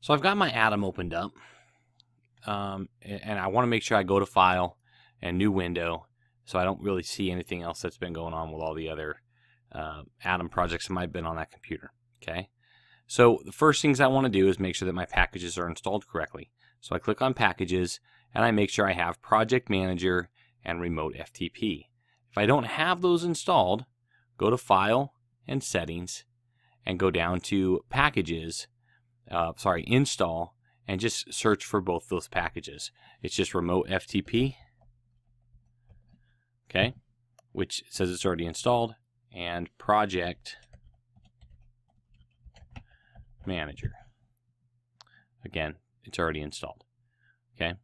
So I've got my Atom opened up, and I want to make sure I go to File and New Window, so I don't really see anything else that's been going on with all the other Atom projects that might have been on that computer. Okay, so the first things I want to do is make sure that my packages are installed correctly. So I click on Packages, and I make sure I have Project Manager and Remote FTP. If I don't have those installed, go to File and Settings, and go down to Packages, Install, and just search for both those packages. It's just Remote FTP, okay, which says it's already installed, and Project Manager. Again, it's already installed. Okay,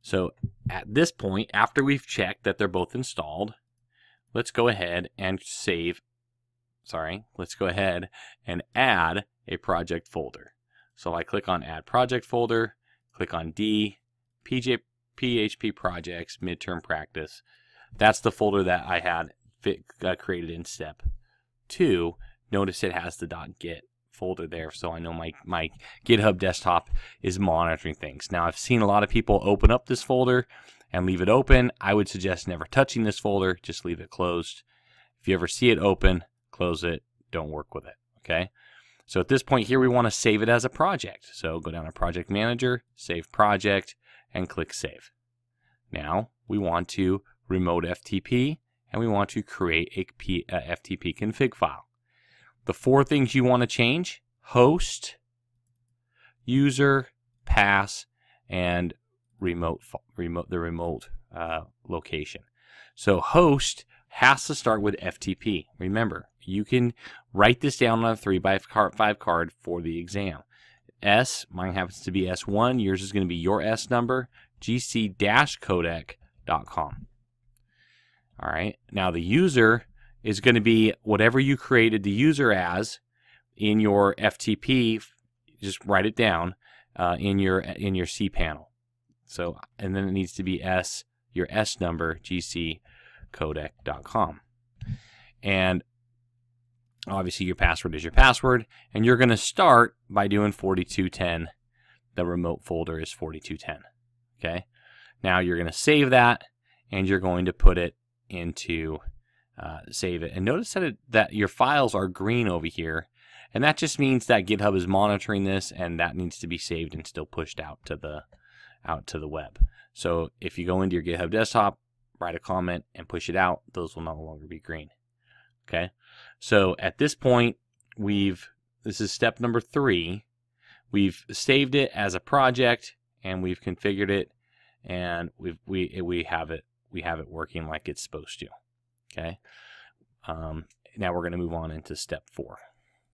so at this point, after we've checked that they're both installed, let's go ahead and add a project folder. So I click on Add Project Folder, click on D, PHP Projects, Midterm Practice. That's the folder that I had created in Step 2. Notice it has the .git folder there, so I know my GitHub Desktop is monitoring things. Now, I've seen a lot of people open up this folder and leave it open. I would suggest never touching this folder, just leave it closed. If you ever see it open, close it, don't work with it, okay? So at this point here, we want to save it as a project. So go down to Project Manager, Save Project, and click Save. Now, we want to Remote FTP, and we want to create a FTP config file. The four things you want to change: host, user, pass, and remote location. So host has to start with FTP. Remember, you can write this down on a 3x5 card for the exam. S, mine happens to be S1, yours is going to be your S number, GC-codec.com. All right, now the user is going to be whatever you created the user as in your FTP. Just write it down in your cPanel. So, and then it needs to be S, your S number, GC-codec.com. And obviously your password is your password, and you're going to start by doing 4210. The remote folder is 4210. Okay, now you're going to save that, and you're going to put it into save it. And notice that your files are green over here, and that just means that GitHub is monitoring this, and that needs to be saved and still pushed out to the web. So if you go into your GitHub Desktop, write a comment, and push it out, those will no longer be green. Okay, so at this point, this is step number 3. We've saved it as a project, and we've configured it, and we have it working like it's supposed to. Okay, now we're going to move on into step 4.